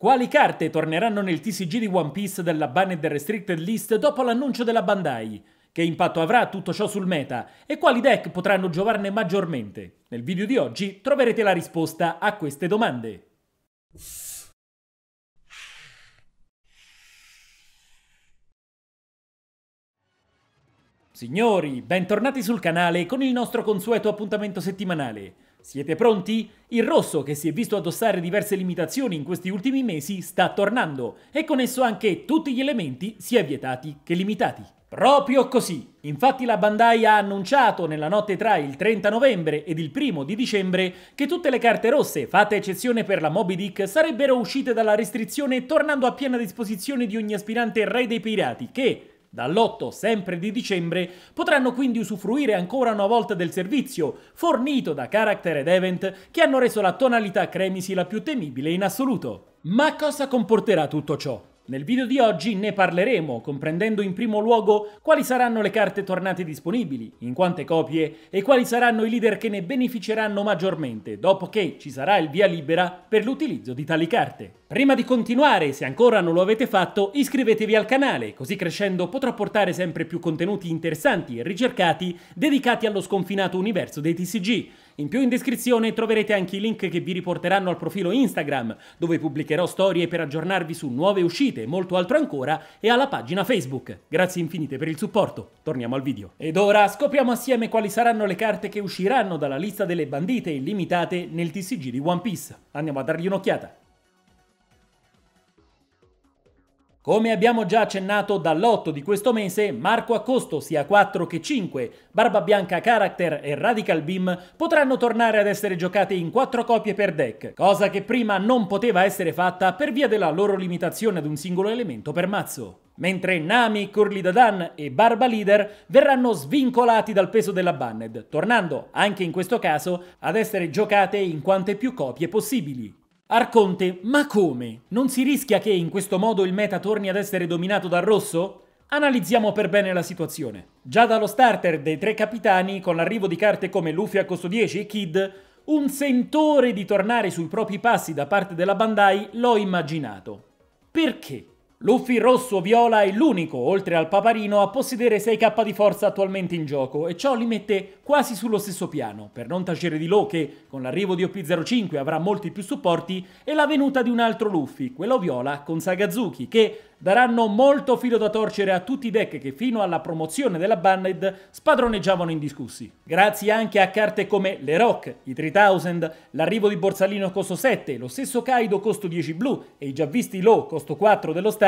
Quali carte torneranno nel TCG di One Piece della Banned and Restricted List dopo l'annuncio della Bandai? Che impatto avrà tutto ciò sul meta? E quali deck potranno giovarne maggiormente? Nel video di oggi troverete la risposta a queste domande. Signori, bentornati sul canale con il nostro consueto appuntamento settimanale. Siete pronti? Il rosso, che si è visto addossare diverse limitazioni in questi ultimi mesi, sta tornando e con esso anche tutti gli elementi sia vietati che limitati. Proprio così! Infatti la Bandai ha annunciato nella notte tra il 30 novembre ed il 1 di dicembre che tutte le carte rosse, fatta eccezione per la Moby Dick, sarebbero uscite dalla restrizione tornando a piena disposizione di ogni aspirante re dei pirati che, dall'8 sempre di dicembre, potranno quindi usufruire ancora una volta del servizio fornito da Character ed Event, che hanno reso la tonalità cremisi la più temibile in assoluto. Ma cosa comporterà tutto ciò? Nel video di oggi ne parleremo, comprendendo in primo luogo quali saranno le carte tornate disponibili, in quante copie e quali saranno i leader che ne beneficeranno maggiormente, dopo che ci sarà il via libera per l'utilizzo di tali carte. Prima di continuare, se ancora non lo avete fatto, iscrivetevi al canale, così crescendo potrò portare sempre più contenuti interessanti e ricercati dedicati allo sconfinato universo dei TCG. In più in descrizione troverete anche i link che vi riporteranno al profilo Instagram, dove pubblicherò storie per aggiornarvi su nuove uscite, molto altro ancora, e alla pagina Facebook. Grazie infinite per il supporto, torniamo al video. Ed ora scopriamo assieme quali saranno le carte che usciranno dalla lista delle bandite illimitate nel TCG di One Piece. Andiamo a dargli un'occhiata. Come abbiamo già accennato, dall'8 di questo mese, Marco a costo sia 4 che 5, Barba Bianca Character e Radical Beam potranno tornare ad essere giocate in 4 copie per deck, cosa che prima non poteva essere fatta per via della loro limitazione ad un singolo elemento per mazzo. Mentre Nami, Curly Dadan e Barba Leader verranno svincolati dal peso della Banned, tornando, anche in questo caso, ad essere giocate in quante più copie possibili. Arconte, ma come? Non si rischia che in questo modo il meta torni ad essere dominato dal rosso? Analizziamo per bene la situazione. Già dallo starter dei tre capitani, con l'arrivo di carte come Luffy a costo 10 e Kid, un sentore di tornare sui propri passi da parte della Bandai l'ho immaginato. Perché? Luffy rosso-viola è l'unico, oltre al Paparino, a possedere 6k di forza attualmente in gioco e ciò li mette quasi sullo stesso piano, per non tacere di Law che, con l'arrivo di OP05, avrà molti più supporti e la venuta di un altro Luffy, quello viola, con Sagazuki, che daranno molto filo da torcere a tutti i deck che fino alla promozione della Banned spadroneggiavano indiscussi. Grazie anche a carte come le Rock, i 3000, l'arrivo di Borsalino costo 7, lo stesso Kaido costo 10 blu e i già visti Law costo 4 dello starter,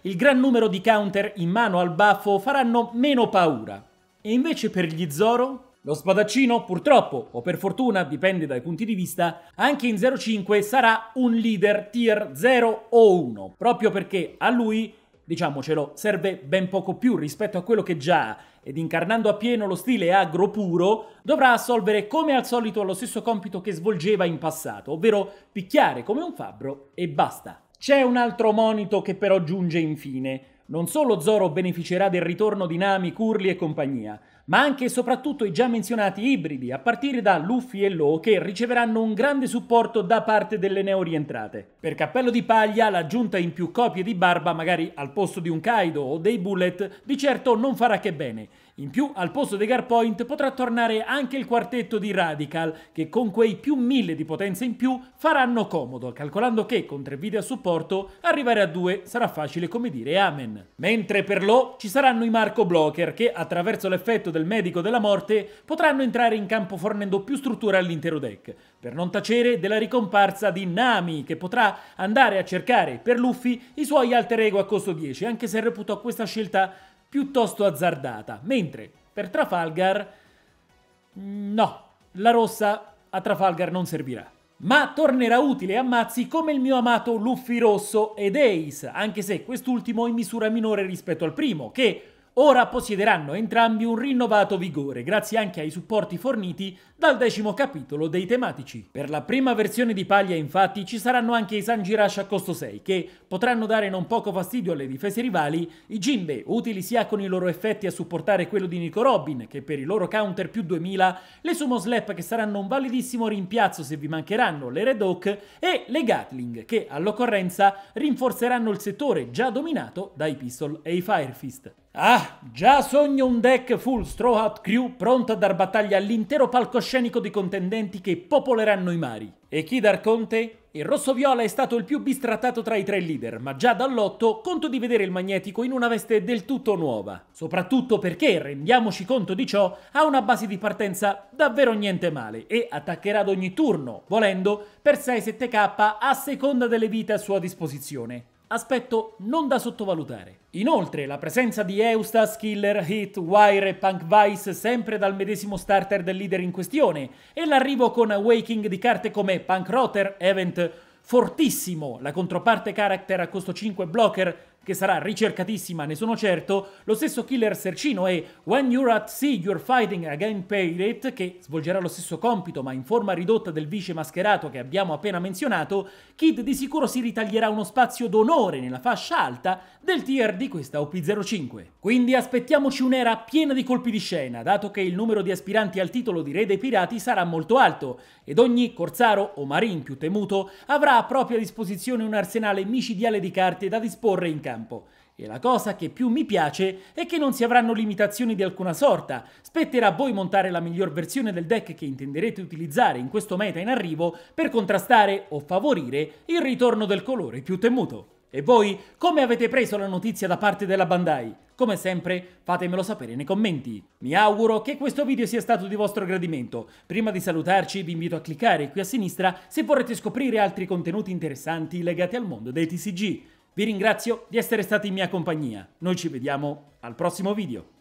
il gran numero di counter in mano al baffo faranno meno paura. E invece per gli Zoro? Lo spadaccino, purtroppo, o per fortuna, dipende dai punti di vista, anche in 0.5 sarà un leader tier 0 o 1, proprio perché a lui, diciamocelo, serve ben poco più rispetto a quello che già ha, ed incarnando appieno lo stile agro puro, dovrà assolvere come al solito lo stesso compito che svolgeva in passato, ovvero picchiare come un fabbro e basta. C'è un altro monito che però giunge infine. Non solo Zoro beneficerà del ritorno di Nami, Curly e compagnia, ma anche e soprattutto i già menzionati ibridi, a partire da Luffy e Law, che riceveranno un grande supporto da parte delle neorientrate. Per cappello di paglia, l'aggiunta in più copie di Barba, magari al posto di un Kaido o dei Bullet, di certo non farà che bene. In più, al posto dei Garpoint potrà tornare anche il quartetto di Radical, che con quei più 1000 di potenza in più faranno comodo, calcolando che con 3 video a supporto arrivare a 2 sarà facile come dire amen. Mentre per Law ci saranno i Marco Blocker, che attraverso l'effetto del Medico della Morte potranno entrare in campo fornendo più struttura all'intero deck, per non tacere della ricomparsa di Nami, che potrà andare a cercare per Luffy i suoi Alter Ego a costo 10, anche se reputò questa scelta piuttosto azzardata, mentre per Trafalgar no, la rossa a Trafalgar non servirà. Ma tornerà utile a mazzi come il mio amato Luffy rosso ed Ace, anche se quest'ultimo in misura minore rispetto al primo, che ora possiederanno entrambi un rinnovato vigore grazie anche ai supporti forniti dal 10° capitolo dei tematici. Per la prima versione di paglia infatti ci saranno anche i Sanji Rush a costo 6 che potranno dare non poco fastidio alle difese rivali, i Jinbe utili sia con i loro effetti a supportare quello di Nico Robin che per i loro counter più 2000, le Sumo Slap che saranno un validissimo rimpiazzo se vi mancheranno le Red Hawk e le Gatling che all'occorrenza rinforzeranno il settore già dominato dai Pistol e i Fire Fist. Ah, già sogno un deck full Straw Hat Crew pronto a dar battaglia all'intero palcoscenico di contendenti che popoleranno i mari. E Kid Arconte? Il rosso-viola è stato il più bistrattato tra i tre leader, ma già dall'8 conto di vedere il Magnetico in una veste del tutto nuova. Soprattutto perché, rendiamoci conto di ciò, ha una base di partenza davvero niente male e attaccherà ad ogni turno, volendo, per 6-7k a seconda delle vite a sua disposizione. Aspetto non da sottovalutare. Inoltre la presenza di Eustace, Killer, Hit, Wire e Punk Vice sempre dal medesimo starter del leader in questione e l'arrivo con Awakening di carte come Punk Rotter, Event, fortissimo, la controparte Character a costo 5 blocker che sarà ricercatissima ne sono certo, lo stesso Killer Sercino e When You're at Sea You're Fighting Against Pirate che svolgerà lo stesso compito ma in forma ridotta del vice mascherato che abbiamo appena menzionato, Kid di sicuro si ritaglierà uno spazio d'onore nella fascia alta del tier di questa OP05. Quindi aspettiamoci un'era piena di colpi di scena, dato che il numero di aspiranti al titolo di Re dei Pirati sarà molto alto ed ogni corsaro o marin più temuto avrà a propria disposizione un arsenale micidiale di carte da disporre in casa. E la cosa che più mi piace è che non si avranno limitazioni di alcuna sorta, spetterà a voi montare la miglior versione del deck che intenderete utilizzare in questo meta in arrivo per contrastare o favorire il ritorno del colore più temuto. E voi, come avete preso la notizia da parte della Bandai? Come sempre, fatemelo sapere nei commenti. Mi auguro che questo video sia stato di vostro gradimento. Prima di salutarci vi invito a cliccare qui a sinistra se vorrete scoprire altri contenuti interessanti legati al mondo dei TCG. Vi ringrazio di essere stati in mia compagnia, noi ci vediamo al prossimo video.